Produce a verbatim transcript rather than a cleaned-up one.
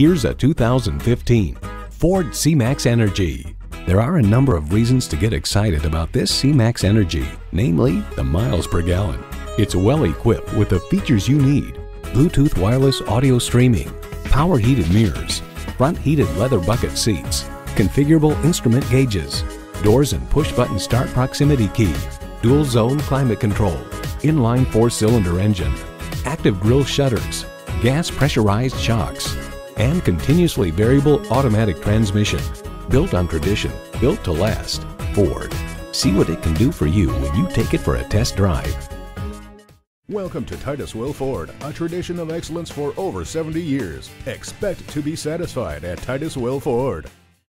Here's a two thousand fifteen Ford C-Max Energi. There are a number of reasons to get excited about this C-Max Energi, namely the miles per gallon. It's well equipped with the features you need: Bluetooth wireless audio streaming, power heated mirrors, front heated leather bucket seats, configurable instrument gauges, doors and push button start proximity key, dual zone climate control, inline four cylinder engine, active grille shutters, gas pressurized shocks, and continuously variable automatic transmission. Built on tradition, built to last. Ford. See what it can do for you when you take it for a test drive. Welcome to Titus Will Ford, a tradition of excellence for over seventy years. Expect to be satisfied at Titus Will Ford.